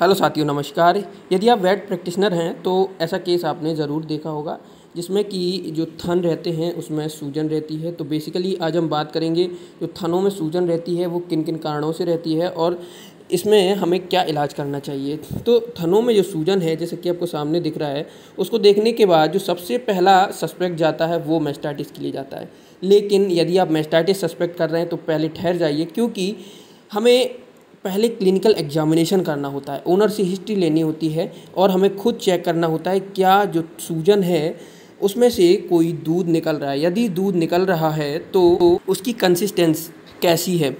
Hello साथियों नमस्कार। यदि आप वेट प्रैक्टिशनर हैं तो ऐसा केस आपने ज़रूर देखा होगा जिसमें कि जो थन रहते हैं उसमें सूजन रहती है। तो बेसिकली आज हम बात करेंगे जो थनों में सूजन रहती है वो किन किन कारणों से रहती है और इसमें हमें क्या इलाज करना चाहिए। तो थनों में जो सूजन है जैसे कि आपको सामने दिख रहा है उसको देखने के बाद जो सबसे पहला सस्पेक्ट जाता है वो मेस्टाइटिस के लिए जाता है। लेकिन यदि आप मेस्टाइटिस सस्पेक्ट कर रहे हैं तो पहले ठहर जाइए, क्योंकि हमें पहले क्लिनिकल एग्जामिनेशन करना होता है, ओनर से हिस्ट्री लेनी होती है और हमें खुद चेक करना होता है क्या जो सूजन है उसमें से कोई दूध निकल रहा है। यदि दूध निकल रहा है तो उसकी कंसिस्टेंस कैसी है।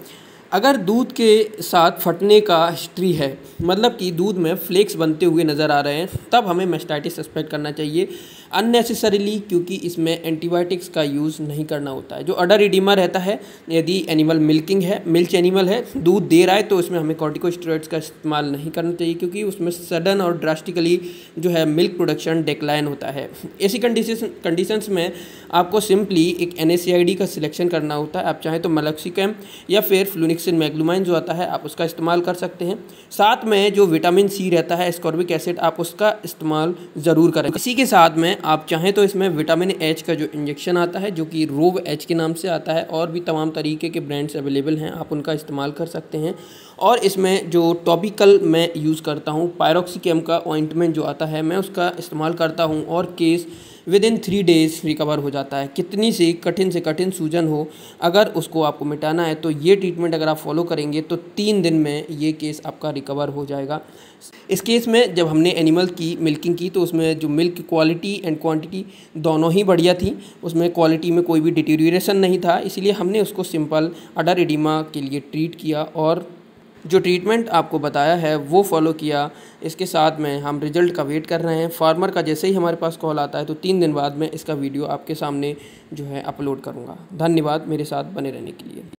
अगर दूध के साथ फटने का हिस्ट्री है, मतलब कि दूध में फ्लेक्स बनते हुए नज़र आ रहे हैं, तब हमें मेस्टाइटिस सस्पेक्ट करना चाहिए अननेसेसरीली, क्योंकि इसमें एंटीबायोटिक्स का यूज़ नहीं करना होता है। जो अडर इडीमा रहता है, यदि एनिमल मिल्किंग है, मिल्च एनिमल है, दूध दे रहा है, तो इसमें हमें कॉर्टिकोस्टेरॉइड्स का इस्तेमाल नहीं करना चाहिए, क्योंकि उसमें सडन और ड्रास्टिकली जो है मिल्क प्रोडक्शन डिक्लाइन होता है। ऐसी कंडीशंस में आपको सिंपली एक NSAID का सिलेक्शन करना होता है। आप चाहें तो मलॉक्सिकम या फिर फ्लुनिक्सिन मैग्लूमाइन जो आता है आप उसका इस्तेमाल कर सकते हैं। साथ में जो विटामिन C रहता है, एस्कॉर्बिक एसिड, आप उसका इस्तेमाल ज़रूर करें। इसी के साथ में आप चाहें तो इसमें विटामिन H का जो इंजेक्शन आता है जो कि Rov H के नाम से आता है, और भी तमाम तरीके के ब्रांड्स अवेलेबल हैं, आप उनका इस्तेमाल कर सकते हैं। और इसमें जो टॉपिकल मैं यूज़ करता हूँ पायरोक्सिकेम का ऑइंटमेंट जो आता है मैं उसका इस्तेमाल करता हूँ और केस विदिन 3 days रिकवर हो जाता है। कितनी से कठिन सूजन हो, अगर उसको आपको मिटाना है तो ये ट्रीटमेंट अगर आप फॉलो करेंगे तो 3 दिन में ये केस आपका रिकवर हो जाएगा। इस केस में जब हमने एनिमल की मिल्किंग की तो उसमें जो मिल्क क्वालिटी एंड क्वांटिटी दोनों ही बढ़िया थी, उसमें क्वालिटी में कोई भी डिटेरियोरेशन नहीं था, इसलिए हमने उसको सिंपल अडर एडिमा के लिए ट्रीट किया और जो ट्रीटमेंट आपको बताया है वो फॉलो किया। इसके साथ में हम रिजल्ट का वेट कर रहे हैं। फार्मर का जैसे ही हमारे पास कॉल आता है तो 3 दिन बाद मैं इसका वीडियो आपके सामने जो है अपलोड करूँगा। धन्यवाद मेरे साथ बने रहने के लिए।